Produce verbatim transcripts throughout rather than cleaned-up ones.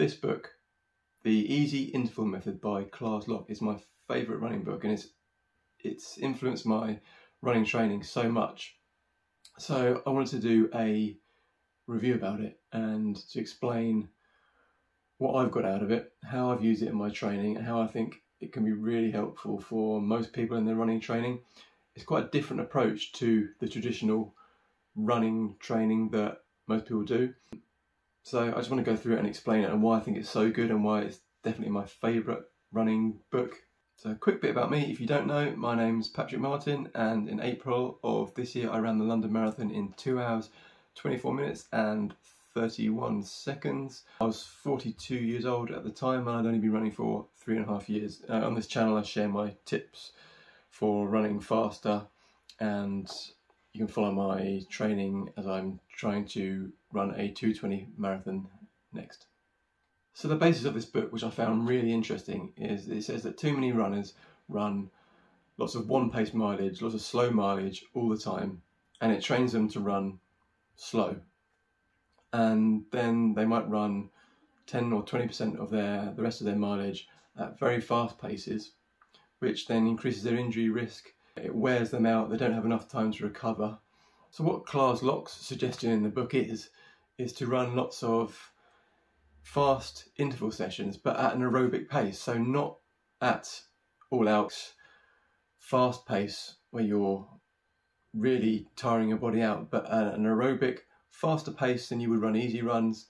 This book, The Easy Interval Method by Klaas Lok, is my favourite running book, and it's it's influenced my running training so much. So I wanted to do a review about it and to explain what I've got out of it, how I've used it in my training, and how I think it can be really helpful for most people in their running training. It's quite a different approach to the traditional running training that most people do. So I just want to go through it and explain it and why I think it's so good and why it's definitely my favourite running book. So a quick bit about me, if you don't know, my name's Patrick Martin, and in April of this year I ran the London Marathon in two hours, twenty-four minutes and thirty-one seconds. I was forty-two years old at the time and I'd only been running for three and a half years. Uh, on this channel I share my tips for running faster, and you can follow my training as I'm trying to run a two twenty marathon next. So the basis of this book, which I found really interesting, is it says that too many runners run lots of one-pace mileage, lots of slow mileage all the time, and it trains them to run slow. And then they might run ten or twenty percent of their the rest of their mileage at very fast paces, which then increases their injury risk. It wears them out, they don't have enough time to recover. So what Klaas Lok's suggestion in the book is, is to run lots of fast interval sessions, but at an aerobic pace. So not at all out fast pace where you're really tiring your body out, but at an aerobic, faster pace than you would run easy runs.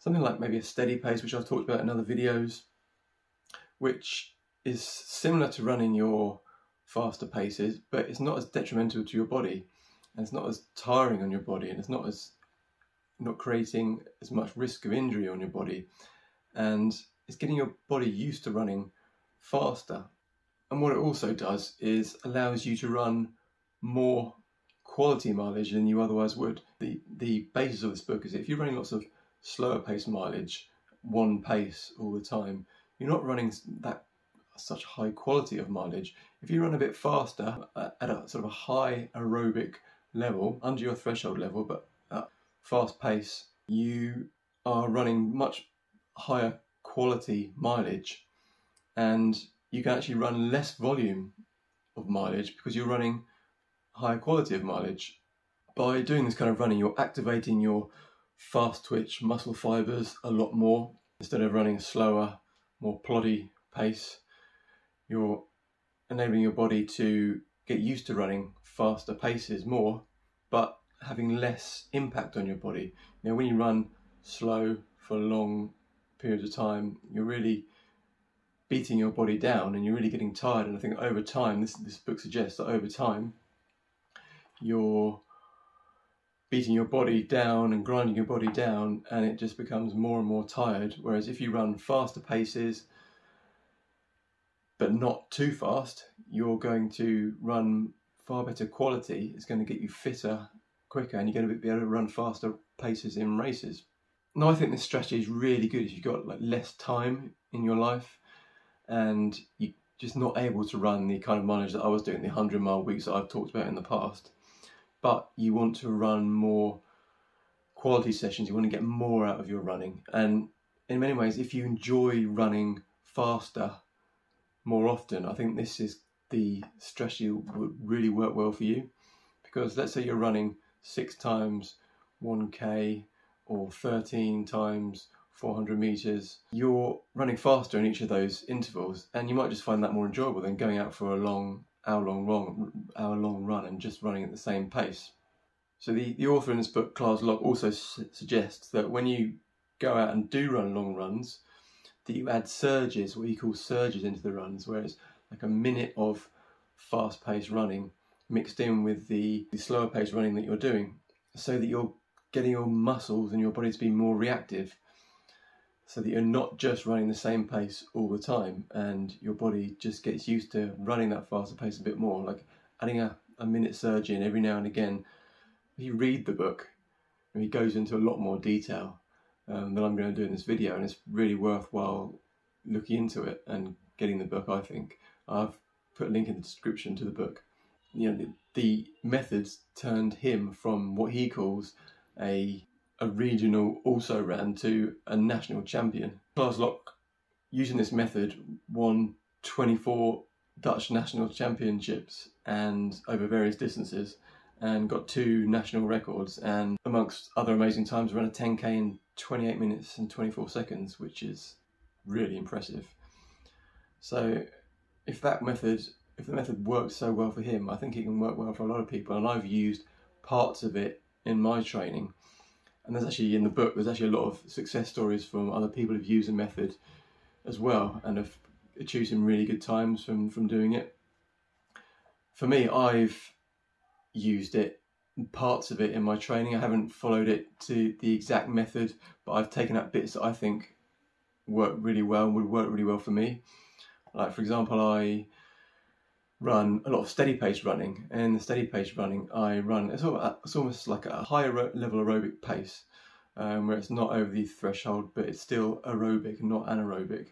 Something like maybe a steady pace, which I've talked about in other videos, which is similar to running your faster paces, but it's not as detrimental to your body, and it's not as tiring on your body, and it's not as not creating as much risk of injury on your body, and it's getting your body used to running faster. And what it also does is allows you to run more quality mileage than you otherwise would. The the basis of this book is if you're running lots of slower pace mileage, one pace all the time, you're not running that such high quality of mileage. If you run a bit faster at a sort of a high aerobic level, under your threshold level, but at fast pace, you are running much higher quality mileage, and you can actually run less volume of mileage because you're running higher quality of mileage. By doing this kind of running, you're activating your fast twitch muscle fibers a lot more instead of running a slower, more ploddy pace. You're enabling your body to get used to running faster paces more, but having less impact on your body. Now, when you run slow for long periods of time, you're really beating your body down and you're really getting tired. And I think over time, this, this book suggests that over time, you're beating your body down and grinding your body down, and it just becomes more and more tired. Whereas if you run faster paces, but not too fast, you're going to run far better quality. It's going to get you fitter, quicker, and you're going to be able to run faster paces in races. Now, I think this strategy is really good if you've got like less time in your life and you're just not able to run the kind of mileage that I was doing, the hundred mile weeks that I've talked about in the past, but you want to run more quality sessions, you want to get more out of your running. And in many ways, if you enjoy running faster more often, I think this is the strategy that would really work well for you, because let's say you're running six times one K or thirteen times four hundred meters, you're running faster in each of those intervals, and you might just find that more enjoyable than going out for a long hour-long long hour-long run and just running at the same pace. So the the author in this book, Klaas Lok, also su suggests that when you go out and do run long runs, that you add surges, what he calls surges, into the runs, where it's like a minute of fast-paced running mixed in with the, the slower-paced running that you're doing, so that you're getting your muscles and your body to be more reactive, so that you're not just running the same pace all the time, and your body just gets used to running that faster pace a bit more, like adding a, a minute surge in every now and again. If you read the book, he goes into a lot more detail Um, that I'm going to do in this video, and it's really worthwhile looking into it and getting the book, I think. I've put a link in the description to the book. You know, the, the methods turned him from what he calls a a regional also ran to a national champion. Klaas Lok, using this method, won twenty-four Dutch national championships and over various distances, and got two national records, and amongst other amazing times ran a ten K in twenty-eight minutes and twenty-four seconds, which is really impressive. So if that method, if the method works so well for him, I think it can work well for a lot of people, and I've used parts of it in my training. And there's actually, in the book, there's actually a lot of success stories from other people who've used the method as well and have achieved some really good times from, from doing it. For me, I've used it, parts of it in my training. I haven't followed it to the exact method, but I've taken out bits that I think work really well and would work really well for me. Like, for example, I run a lot of steady pace running, and in the steady pace running I run, it's almost like a higher level aerobic pace, um, where it's not over the threshold but it's still aerobic and not anaerobic,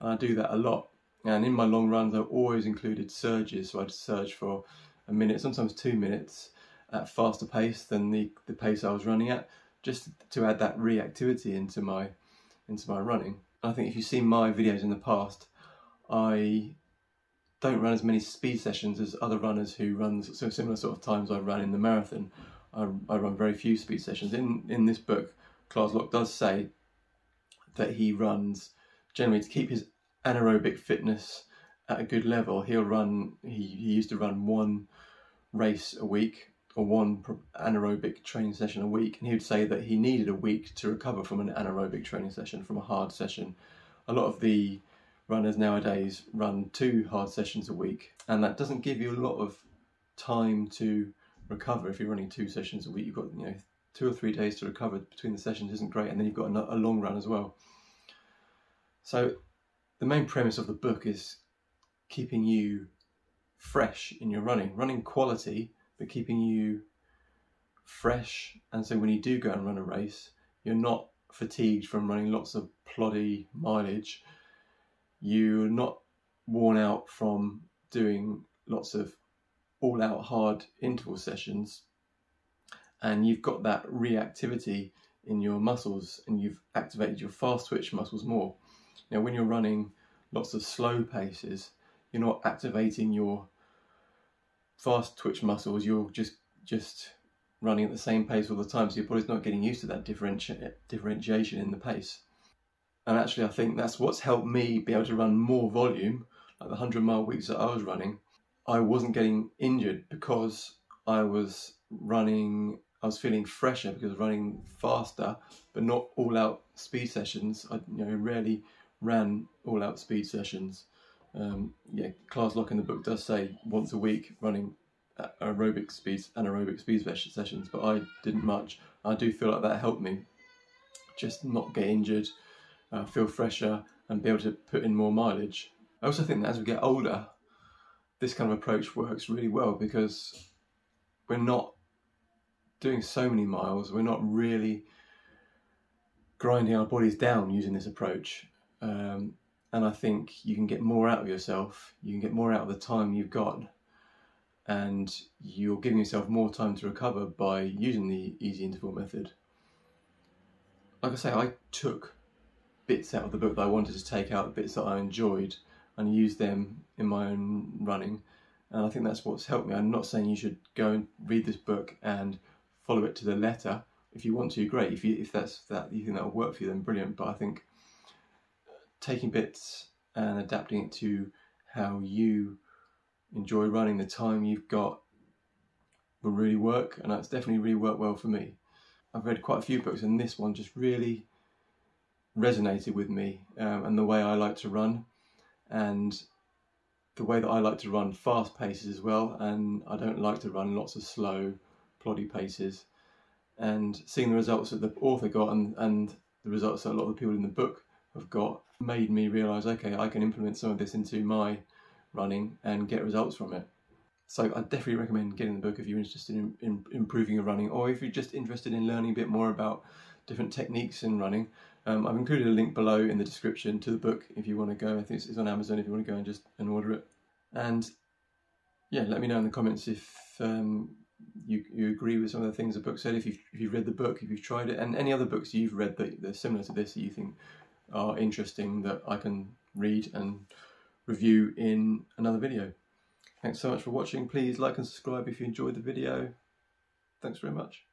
and I do that a lot. And in my long runs I've always included surges, so I'd surge for a minute, sometimes two minutes at faster pace than the, the pace I was running at, just to add that reactivity into my into my running. And I think if you've seen my videos in the past, I don't run as many speed sessions as other runners who run so similar sort of times I ran in the marathon. I, I run very few speed sessions. In in this book, Klaas Lok does say that he runs generally to keep his anaerobic fitness at a good level. He'll run. He, he used to run one race a week or one anaerobic training session a week, and he would say that he needed a week to recover from an anaerobic training session, from a hard session. A lot of the runners nowadays run two hard sessions a week, and that doesn't give you a lot of time to recover. If you're running two sessions a week, you've got, you know, two or three days to recover between the sessions, isn't great, and then you've got a long run as well. So the main premise of the book is keeping you fresh in your running, running quality, but keeping you fresh, and so when you do go and run a race, you're not fatigued from running lots of ploddy mileage. You're not worn out from doing lots of all-out hard interval sessions, and you've got that reactivity in your muscles, and you've activated your fast twitch muscles more. Now, when you're running lots of slow paces, you're not activating your fast twitch muscles. You're just just running at the same pace all the time, so your body's not getting used to that differenti differentiation in the pace. And actually I think that's what's helped me be able to run more volume, like the hundred mile weeks that I was running. I wasn't getting injured because I was running, I was feeling fresher because I was running faster, but not all out speed sessions. I, you know, rarely ran all out speed sessions. Um, yeah, Klaas Lok in the book does say once a week running aerobic speeds, anaerobic speed sessions, but I didn't much. I do feel like that helped me just not get injured, Uh, feel fresher, and be able to put in more mileage. I also think that as we get older, this kind of approach works really well, because we're not doing so many miles, we're not really grinding our bodies down using this approach, um, and I think you can get more out of yourself, you can get more out of the time you've got, and you're giving yourself more time to recover by using the easy interval method. Like I say, I took bits out of the book that I wanted to take out, the bits that I enjoyed, and use them in my own running, and I think that's what's helped me. I'm not saying you should go and read this book and follow it to the letter. If you want to, great. If you if that's that you think that'll work for you, then brilliant. But I think taking bits and adapting it to how you enjoy running, the time you've got, will really work, and that's definitely really worked well for me. I've read quite a few books, and this one just really resonated with me, um, and the way I like to run, and the way that I like to run fast paces as well, and I don't like to run lots of slow ploddy paces. And seeing the results that the author got, and, and the results that a lot of the people in the book have got, made me realise, okay, I can implement some of this into my running and get results from it. So I definitely recommend getting the book if you're interested in, in improving your running, or if you're just interested in learning a bit more about different techniques in running. Um, I've included a link below in the description to the book if you want to go. I think it's on Amazon if you want to go and just and order it. And yeah, let me know in the comments if um, you, you agree with some of the things the book said, if you've, if you've read the book, if you've tried it, and any other books you've read that they're similar to this that you think are interesting that I can read and review in another video. Thanks so much for watching. Please like and subscribe if you enjoyed the video. Thanks very much.